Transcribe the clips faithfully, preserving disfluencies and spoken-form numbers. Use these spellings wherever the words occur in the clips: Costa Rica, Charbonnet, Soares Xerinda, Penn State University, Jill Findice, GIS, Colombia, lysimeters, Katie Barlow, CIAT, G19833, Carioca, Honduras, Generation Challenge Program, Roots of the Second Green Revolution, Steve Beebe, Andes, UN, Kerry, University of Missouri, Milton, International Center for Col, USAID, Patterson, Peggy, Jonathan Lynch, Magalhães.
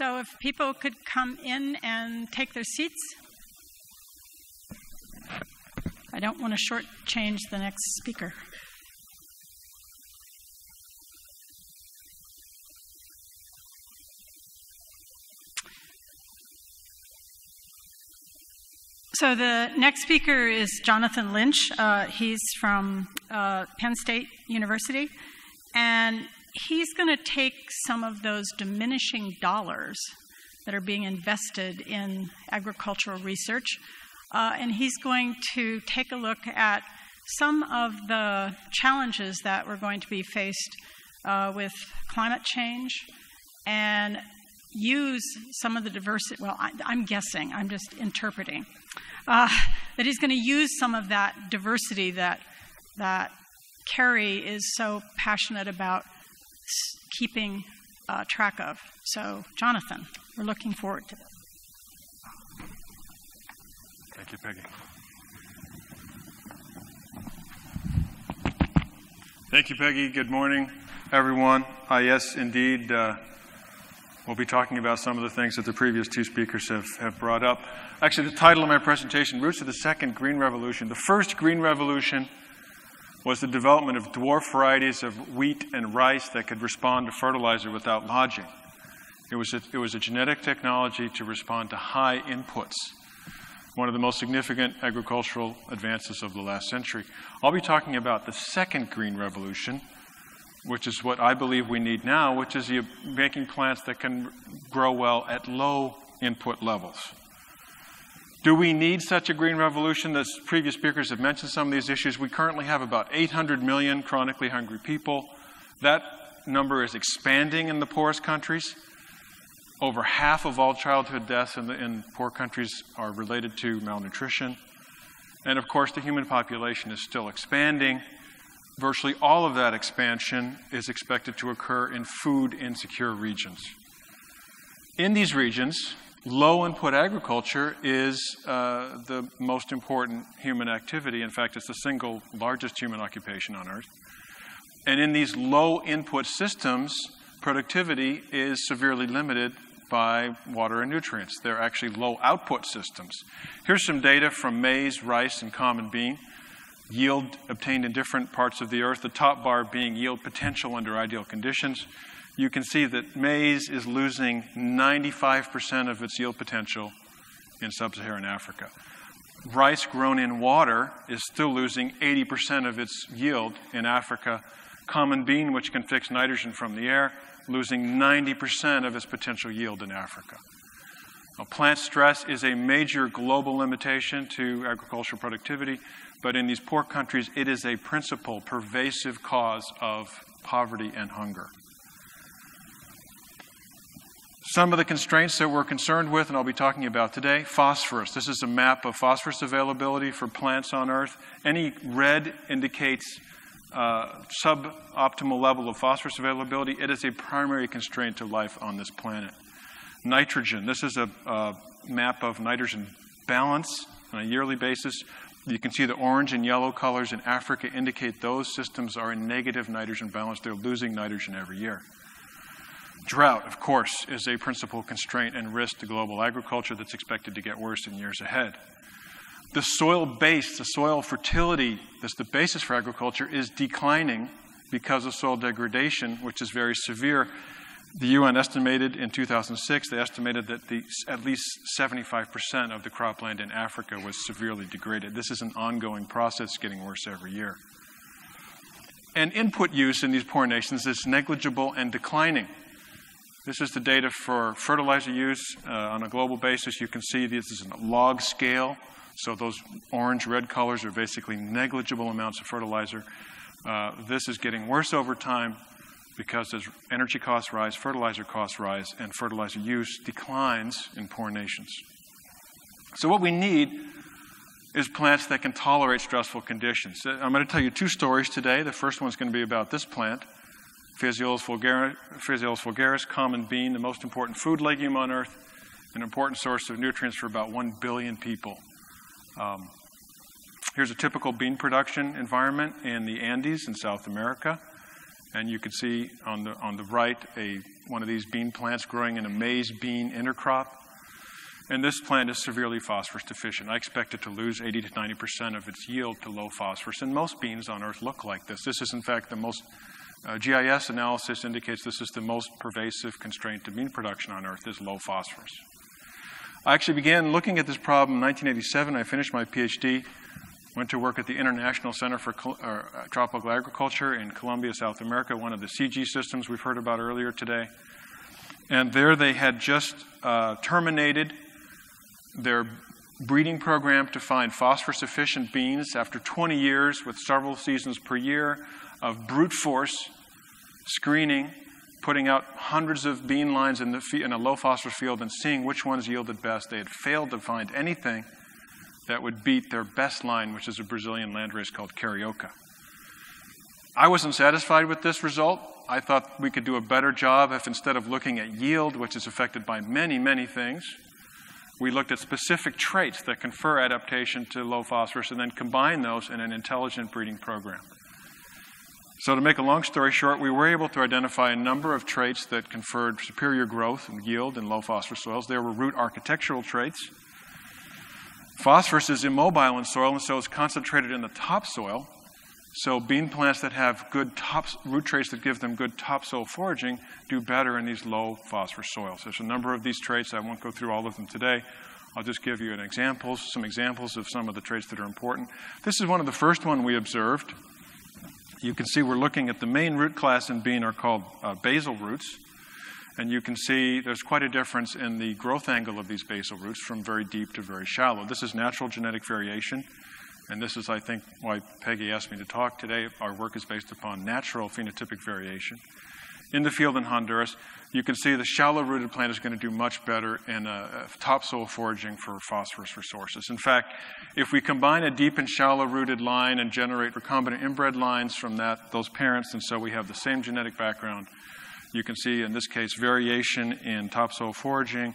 So if people could come in and take their seats. I don't want to shortchange the next speaker. So the next speaker is Jonathan Lynch. Uh, he's from uh, Penn State University, and he's going to take some of those diminishing dollars that are being invested in agricultural research, uh, and he's going to take a look at some of the challenges that we're going to be faced uh, with climate change, and use some of the diversity, well, I, I'm guessing, I'm just interpreting, uh, that he's going to use some of that diversity that, that Kerry is so passionate about keeping uh, track of. So, Jonathan, we're looking forward to that. Thank you, Peggy. Thank you, Peggy. Good morning, everyone. Uh, yes, indeed. Uh, We'll be talking about some of the things that the previous two speakers have, have brought up. Actually, the title of my presentation, Roots of the Second Green Revolution. The first Green Revolution was the development of dwarf varieties of wheat and rice that could respond to fertilizer without lodging. It was a, it was a genetic technology to respond to high inputs, one of the most significant agricultural advances of the last century. I'll be talking about the second Green Revolution, which is what I believe we need now, which is the making plants that can grow well at low input levels. Do we need such a green revolution? The previous speakers have mentioned some of these issues. We currently have about eight hundred million chronically hungry people. That number is expanding in the poorest countries. Over half of all childhood deaths in, the, in poor countries are related to malnutrition. And of course, the human population is still expanding. Virtually all of that expansion is expected to occur in food insecure regions. In these regions, low input agriculture is uh, the most important human activity. In fact, it's the single largest human occupation on Earth. And in these low input systems, productivity is severely limited by water and nutrients. They're actually low output systems. Here's some data from maize, rice, and common bean. Yield obtained in different parts of the earth, the top bar being yield potential under ideal conditions. You can see that maize is losing ninety-five percent of its yield potential in sub-Saharan Africa. Rice grown in water is still losing eighty percent of its yield in Africa. Common bean, which can fix nitrogen from the air, losing ninety percent of its potential yield in Africa. Now, plant stress is a major global limitation to agricultural productivity, but in these poor countries, it is a principal, pervasive cause of poverty and hunger. Some of the constraints that we're concerned with, and I'll be talking about today, phosphorus. This is a map of phosphorus availability for plants on Earth. Any red indicates uh, suboptimal level of phosphorus availability. It is a primary constraint to life on this planet. Nitrogen. This is a, a map of nitrogen balance on a yearly basis. You can see the orange and yellow colors in Africa indicate those systems are in negative nitrogen balance. They're losing nitrogen every year. Drought, of course, is a principal constraint and risk to global agriculture that's expected to get worse in years ahead. The soil base, the soil fertility that's the basis for agriculture, is declining because of soil degradation, which is very severe. The U N estimated in two thousand six, they estimated that the, at least seventy-five percent of the cropland in Africa was severely degraded. This is an ongoing process, getting worse every year. And input use in these poor nations is negligible and declining. This is the data for fertilizer use uh, on a global basis. You can see this is a log scale, so those orange-red colors are basically negligible amounts of fertilizer. Uh, this is getting worse over time, because as energy costs rise, fertilizer costs rise, and fertilizer use declines in poor nations. So what we need is plants that can tolerate stressful conditions. I'm going to tell you two stories today. The first one's going to be about this plant, Phaseolus vulgaris, Phaseolus vulgaris, common bean, the most important food legume on Earth, an important source of nutrients for about one billion people. Um, here's a typical bean production environment in the Andes in South America. And you can see on the, on the right a, one of these bean plants growing in a maize bean intercrop. And this plant is severely phosphorus deficient. I expect it to lose eighty to ninety percent of its yield to low phosphorus. And most beans on Earth look like this. This is, in fact, the most, uh, G I S analysis indicates this is the most pervasive constraint to bean production on Earth is low phosphorus. I actually began looking at this problem in nineteen eighty-seven. I finished my PhD, went to work at the International Center for Col uh, Tropical Agriculture in Colombia, South America, one of the C G systems we've heard about earlier today. And there they had just uh, terminated their breeding program to find phosphorus-efficient beans after twenty years with several seasons per year of brute force screening, putting out hundreds of bean lines in, the, in a low phosphorus field and seeing which ones yielded best. They had failed to find anything that would beat their best line, which is a Brazilian landrace called Carioca. I wasn't satisfied with this result. I thought we could do a better job if instead of looking at yield, which is affected by many, many things, we looked at specific traits that confer adaptation to low phosphorus and then combine those in an intelligent breeding program. So to make a long story short, we were able to identify a number of traits that conferred superior growth and yield in low phosphorus soils. There were root architectural traits. Phosphorus is immobile in soil, and so it's concentrated in the topsoil. So bean plants that have good top, root traits that give them good topsoil foraging do better in these low phosphorus soils. There's a number of these traits. I won't go through all of them today. I'll just give you an example, some examples of some of the traits that are important. This is one of the first one we observed. You can see we're looking at the main root class in bean are called uh, basal roots. And you can see there's quite a difference in the growth angle of these basal roots from very deep to very shallow. This is natural genetic variation. And this is, I think, why Peggy asked me to talk today. Our work is based upon natural phenotypic variation. In the field in Honduras, you can see the shallow-rooted plant is going to do much better in uh, topsoil foraging for phosphorus resources. In fact, if we combine a deep and shallow-rooted line and generate recombinant inbred lines from that, those parents, and so we have the same genetic background, you can see, in this case, variation in topsoil foraging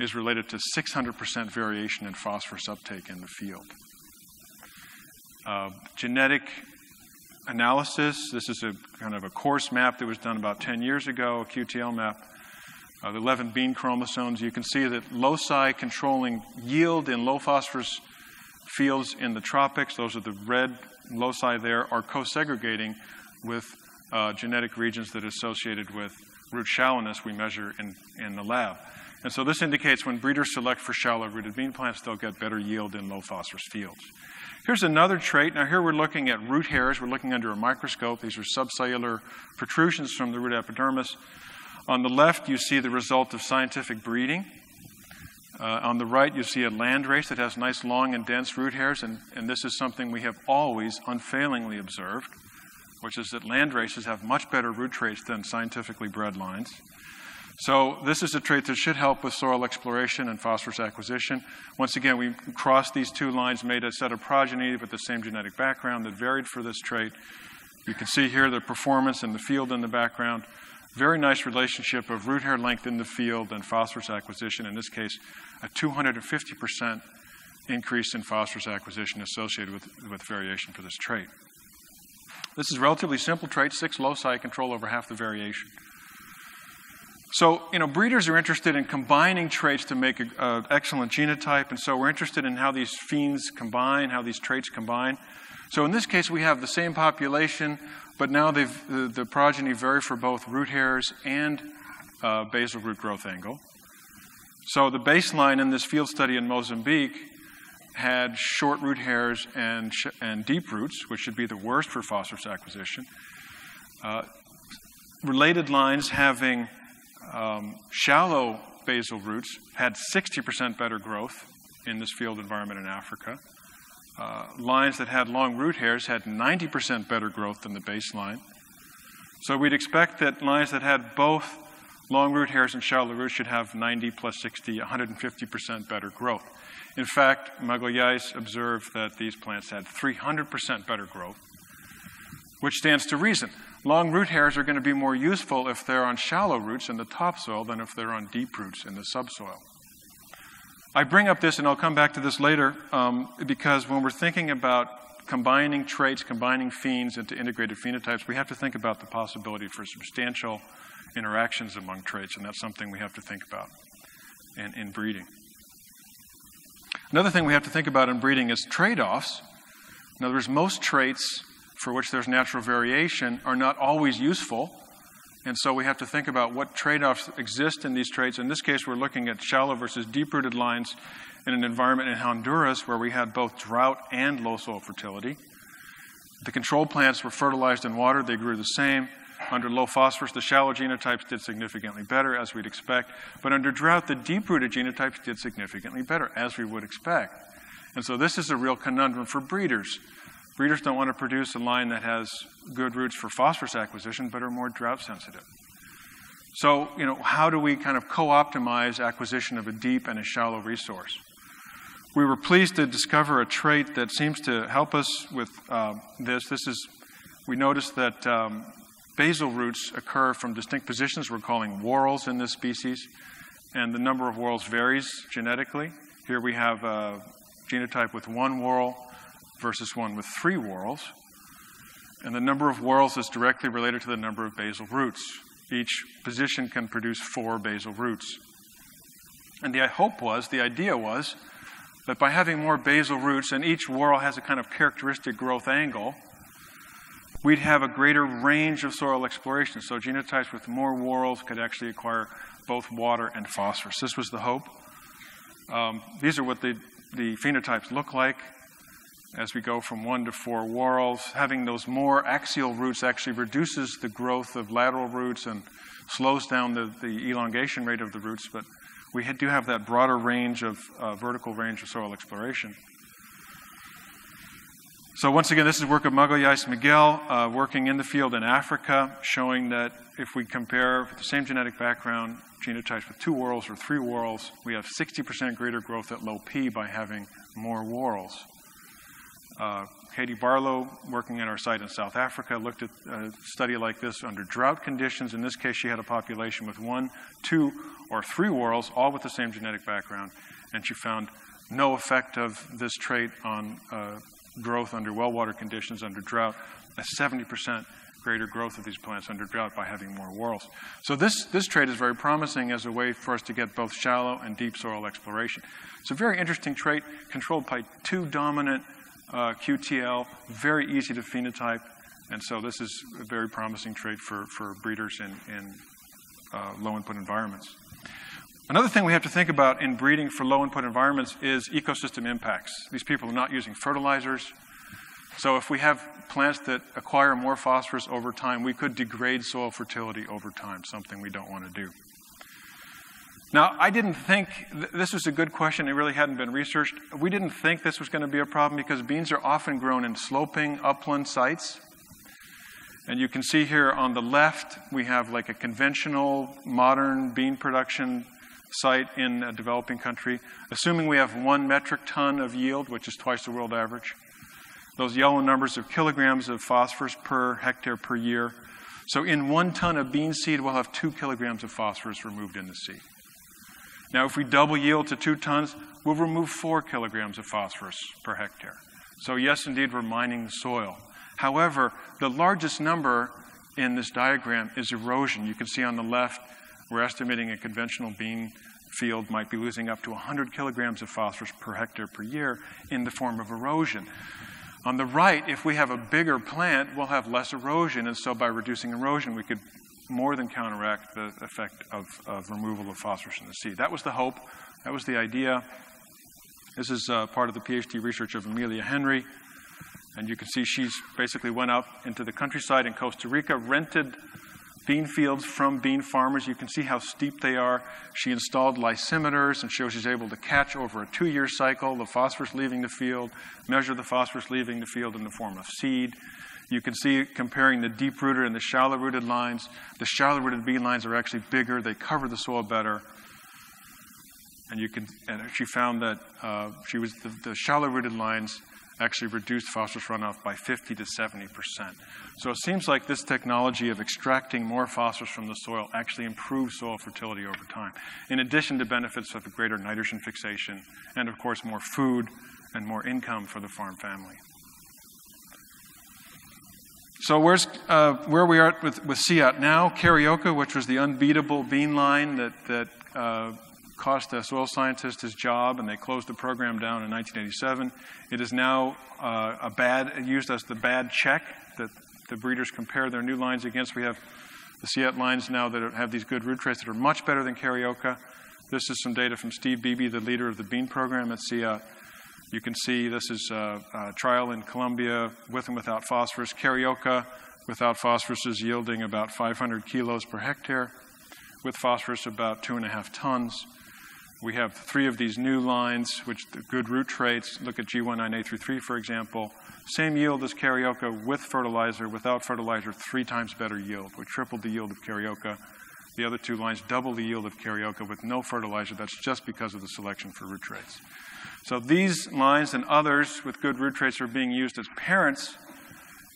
is related to six hundred percent variation in phosphorus uptake in the field. Uh, genetic analysis. This is a kind of a coarse map that was done about ten years ago, a Q T L map of eleven bean chromosomes. You can see that loci controlling yield in low phosphorus fields in the tropics, those are the red loci there, are co-segregating with uh, genetic regions that are associated with root shallowness we measure in, in the lab. And so this indicates when breeders select for shallow-rooted bean plants, they'll get better yield in low phosphorus fields. Here's another trait. Now here we're looking at root hairs. We're looking under a microscope. These are subcellular protrusions from the root epidermis. On the left, you see the result of scientific breeding. Uh, on the right, you see a landrace that has nice, long, and dense root hairs, and, and this is something we have always unfailingly observed, which is that landraces have much better root traits than scientifically bred lines. So this is a trait that should help with soil exploration and phosphorus acquisition. Once again, we crossed these two lines, made a set of progeny with the same genetic background that varied for this trait. You can see here the performance in the field in the background. Very nice relationship of root hair length in the field and phosphorus acquisition. In this case, a two hundred fifty percent increase in phosphorus acquisition associated with, with variation for this trait. This is a relatively simple trait. Six loci control over half the variation. So, you know, breeders are interested in combining traits to make an excellent genotype, and so we're interested in how these phenes combine, how these traits combine. So in this case, we have the same population, but now they've, the, the progeny vary for both root hairs and uh, basal root growth angle. So the baseline in this field study in Mozambique had short root hairs and, sh and deep roots, which should be the worst for phosphorus acquisition. Uh, related lines having Um, shallow basal roots had sixty percent better growth in this field environment in Africa. Uh, lines that had long root hairs had ninety percent better growth than the baseline. So we'd expect that lines that had both long root hairs and shallow roots should have ninety plus sixty, one hundred fifty percent better growth. In fact, Magalhães observed that these plants had three hundred percent better growth, which stands to reason. Long root hairs are going to be more useful if they're on shallow roots in the topsoil than if they're on deep roots in the subsoil. I bring up this, and I'll come back to this later, um, because when we're thinking about combining traits, combining phenes into integrated phenotypes, we have to think about the possibility for substantial interactions among traits, and that's something we have to think about in, in breeding. Another thing we have to think about in breeding is trade-offs. In other words, most traits for which there's natural variation are not always useful, and so we have to think about what trade-offs exist in these traits. In this case, we're looking at shallow versus deep-rooted lines in an environment in Honduras where we had both drought and low soil fertility. The control plants were fertilized in water. They grew the same. Under low phosphorus, the shallow genotypes did significantly better, as we'd expect. But under drought, the deep-rooted genotypes did significantly better, as we would expect. And so this is a real conundrum for breeders. Breeders don't want to produce a line that has good roots for phosphorus acquisition, but are more drought sensitive. So, you know, how do we kind of co-optimize acquisition of a deep and a shallow resource? We were pleased to discover a trait that seems to help us with um, this. This is, we noticed that um, basal roots occur from distinct positions. We're calling whorls in this species, and the number of whorls varies genetically. Here we have a genotype with one whorl versus one with three whorls. And the number of whorls is directly related to the number of basal roots. Each position can produce four basal roots. And the hope was, the idea was, that by having more basal roots, and each whorl has a kind of characteristic growth angle, we'd have a greater range of soil exploration. So genotypes with more whorls could actually acquire both water and phosphorus. This was the hope. Um, these are what the, the phenotypes look like. As we go from one to four whorls, having those more axial roots actually reduces the growth of lateral roots and slows down the, the elongation rate of the roots, but we do have that broader range of uh, vertical range of soil exploration. So once again, this is work of Magalhães Miguel, uh, working in the field in Africa, showing that if we compare with the same genetic background, genotypes with two whorls or three whorls, we have sixty percent greater growth at low P by having more whorls. Uh, Katie Barlow, working at our site in South Africa, looked at a study like this under drought conditions. In this case, she had a population with one, two, or three whorls, all with the same genetic background, and she found no effect of this trait on uh, growth under well water conditions under drought, a seventy percent greater growth of these plants under drought by having more whorls. So this, this trait is very promising as a way for us to get both shallow and deep soil exploration. It's a very interesting trait controlled by two dominant Uh, Q T L, very easy to phenotype, and so this is a very promising trait for, for breeders in, in uh, low-input environments. Another thing we have to think about in breeding for low-input environments is ecosystem impacts. These people are not using fertilizers, so if we have plants that acquire more phosphorus over time, we could degrade soil fertility over time, something we don't want to do. Now, I didn't think, th this was a good question, it really hadn't been researched. We didn't think this was going to be a problem because beans are often grown in sloping upland sites. And you can see here on the left, we have like a conventional modern bean production site in a developing country. Assuming we have one metric ton of yield, which is twice the world average. Those yellow numbers are kilograms of phosphorus per hectare per year. So in one ton of bean seed, we'll have two kilograms of phosphorus removed in the seed. Now, if we double yield to two tons, we'll remove four kilograms of phosphorus per hectare. So yes, indeed, we're mining the soil. However, the largest number in this diagram is erosion. You can see on the left, we're estimating a conventional bean field might be losing up to one hundred kilograms of phosphorus per hectare per year in the form of erosion. On the right, if we have a bigger plant, we'll have less erosion, and so by reducing erosion, we could more than counteract the effect of, of removal of phosphorus in the seed. That was the hope. That was the idea. This is uh, part of the PhD research of Amelia Henry. And you can see she's basically went out into the countryside in Costa Rica, rented bean fields from bean farmers. You can see how steep they are. She installed lysimeters and shows she's able to catch over a two-year cycle the phosphorus leaving the field, measure the phosphorus leaving the field in the form of seed. You can see comparing the deep-rooted and the shallow-rooted lines. The shallow-rooted bean lines are actually bigger. They cover the soil better. And you can, and she found that uh, she was the, the shallow-rooted lines actually reduced phosphorus runoff by fifty to seventy percent. So it seems like this technology of extracting more phosphorus from the soil actually improves soil fertility over time, in addition to benefits of a greater nitrogen fixation and, of course, more food and more income for the farm family. So where's, uh, where we are with, with C I A T now, Carioca, which was the unbeatable bean line that, that uh, cost a soil scientist his job, and they closed the program down in nineteen eighty-seven. It is now uh, a bad, used as the bad check that the breeders compare their new lines against. We have the C I A T lines now that have these good root traits that are much better than Carioca. This is some data from Steve Beebe, the leader of the bean program at C I A T. You can see this is a, a trial in Colombia with and without phosphorus. Carioca without phosphorus is yielding about five hundred kilos per hectare, with phosphorus about two and a half tons. We have three of these new lines, which the good root traits, look at G one nine eight three three, for example. Same yield as Carioca with fertilizer, without fertilizer, three times better yield. We tripled the yield of Carioca. The other two lines double the yield of Carioca with no fertilizer. That's just because of the selection for root traits. So these lines and others with good root traits are being used as parents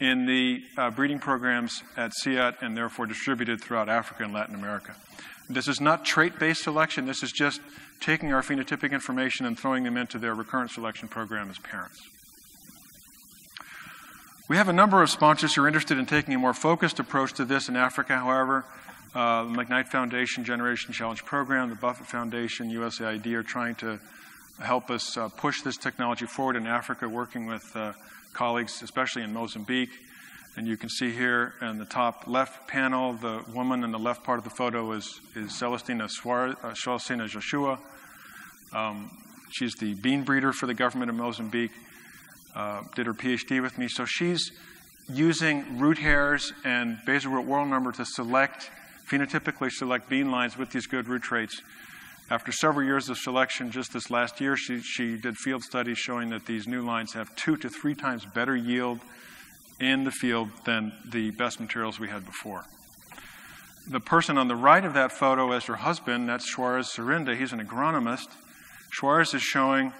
in the uh, breeding programs at C I A T, and therefore distributed throughout Africa and Latin America. This is not trait-based selection. This is just taking our phenotypic information and throwing them into their recurrent selection program as parents. We have a number of sponsors who are interested in taking a more focused approach to this in Africa, however. Uh, the McKnight Foundation, Generation Challenge Program, the Buffett Foundation, U S A I D are trying to help us uh, push this technology forward in Africa, working with uh, colleagues, especially in Mozambique. And you can see here in the top left panel, the woman in the left part of the photo is, is Celestina Swarez, uh, Celestina Joshua. Um, she's the bean breeder for the government of Mozambique, uh, did her PhD with me. So she's using root hairs and basal root whorl number to select, phenotypically select bean lines with these good root traits. After several years of selection, just this last year, she, she did field studies showing that these new lines have two to three times better yield in the field than the best materials we had before. The person on the right of that photo is her husband. That's Soares Xerinda. He's an agronomist. Soares is showing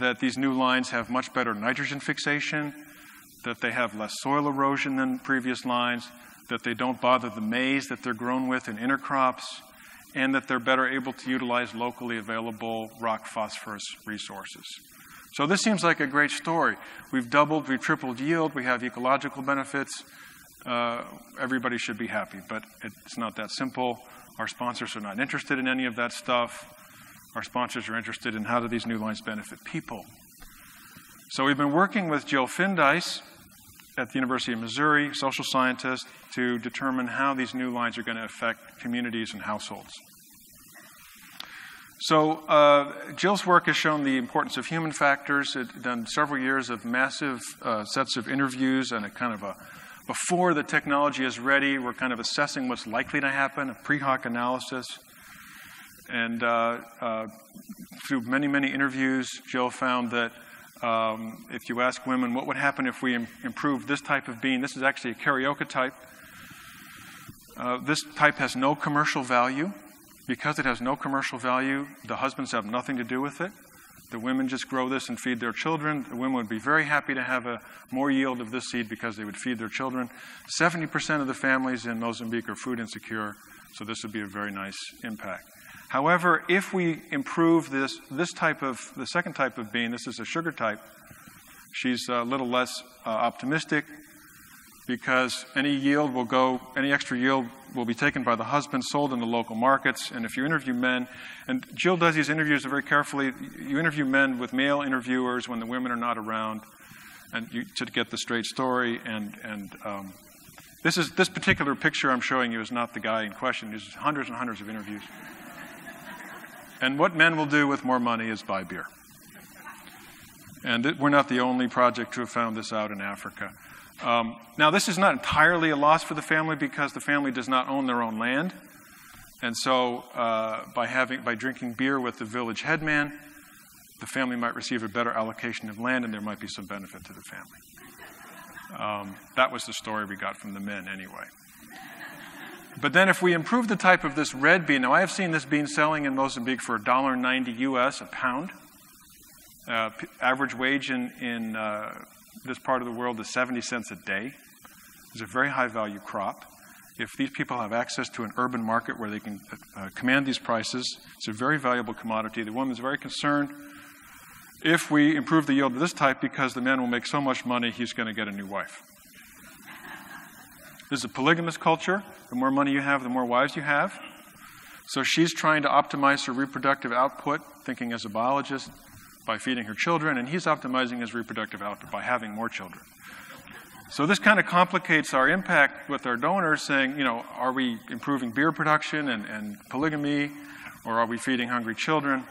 that these new lines have much better nitrogen fixation, that they have less soil erosion than previous lines, that they don't bother the maize that they're grown with in intercrops, and that they're better able to utilize locally available rock phosphorus resources. So this seems like a great story. We've doubled, we've tripled yield, we have ecological benefits. Uh, everybody should be happy, but it's not that simple. Our sponsors are not interested in any of that stuff. Our sponsors are interested in how do these new lines benefit people. So we've been working with Jill Findice at the University of Missouri, social scientist, to determine how these new lines are going to affect communities and households. So uh, Jill's work has shown the importance of human factors. It's done several years of massive uh, sets of interviews and a kind of a, before the technology is ready, we're kind of assessing what's likely to happen, a pre-hoc analysis. And uh, uh, through many, many interviews, Jill found that Um, if you ask women what would happen if we im improved this type of bean, this is actually a Carioca type. Uh, this type has no commercial value. Because it has no commercial value, the husbands have nothing to do with it. The women just grow this and feed their children. The women would be very happy to have a more yield of this seed because they would feed their children. seventy percent of the families in Mozambique are food insecure, so this would be a very nice impact. However, if we improve this, this type of, the second type of bean, this is a sugar type, she's a little less uh, optimistic because any yield will go, any extra yield will be taken by the husband, sold in the local markets. And if you interview men, and Jill does these interviews very carefully, you interview men with male interviewers when the women are not around, and you, to get the straight story. And, and um, this, is, this particular picture I'm showing you is not the guy in question. There's hundreds and hundreds of interviews. And what men will do with more money is buy beer. And it, we're not the only project to have found this out in Africa. Um, now, this is not entirely a loss for the family because the family does not own their own land. And so uh, by, having, by drinking beer with the village headman, the family might receive a better allocation of land, and there might be some benefit to the family. Um, that was the story we got from the men anyway. But then if we improve the type of this red bean, now I have seen this bean selling in Mozambique for a dollar ninety U S a pound. Uh, average wage in, in uh, this part of the world is seventy cents a day. It's a very high value crop. If these people have access to an urban market where they can uh, command these prices, it's a very valuable commodity. The woman's very concerned if we improve the yield of this type because the man will make so much money he's going to get a new wife. This is a polygamous culture. The more money you have, the more wives you have. So she's trying to optimize her reproductive output, thinking as a biologist, by feeding her children, and he's optimizing his reproductive output by having more children. So this kind of complicates our impact with our donors, saying, you know, are we improving beer production and, and polygamy, or are we feeding hungry children?